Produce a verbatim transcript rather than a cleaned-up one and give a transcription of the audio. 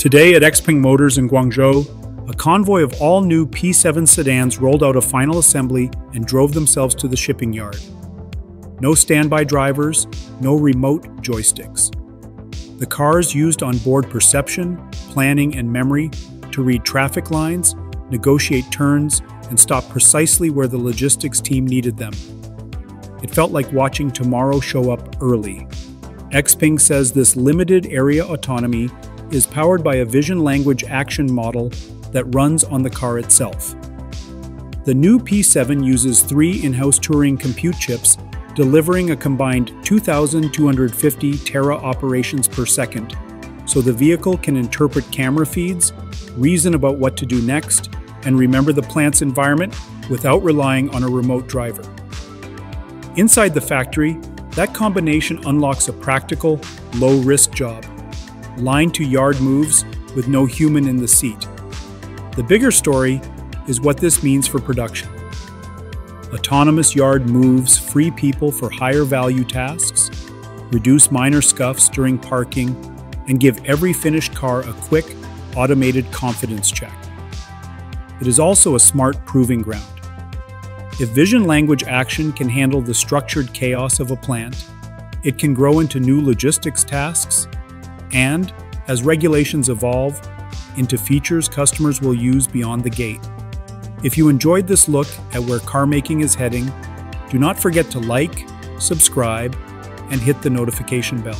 Today at XPeng Motors in Guangzhou, a convoy of all-new P seven sedans rolled out of final assembly and drove themselves to the shipping yard. No standby drivers, no remote joysticks. The cars used onboard perception, planning, and memory to read traffic lines, negotiate turns, and stop precisely where the logistics team needed them. It felt like watching tomorrow show up early. XPeng says this limited area autonomy is powered by a Vision Language Action model that runs on the car itself. The new P seven uses three in-house Turing compute chips, delivering a combined two thousand two hundred fifty tera operations per second, so the vehicle can interpret camera feeds, reason about what to do next, and remember the plant's environment without relying on a remote driver. Inside the factory, that combination unlocks a practical, low-risk job, line-to-yard moves with no human in the seat. The bigger story is what this means for production. Autonomous yard moves free people for higher value tasks, reduce minor scuffs during parking, and give every finished car a quick, automated confidence check. It is also a smart proving ground. If Vision Language Action can handle the structured chaos of a plant, it can grow into new logistics tasks, and, as regulations evolve, into features customers will use beyond the gate. If you enjoyed this look at where car making is heading, do not forget to like, subscribe, and hit the notification bell.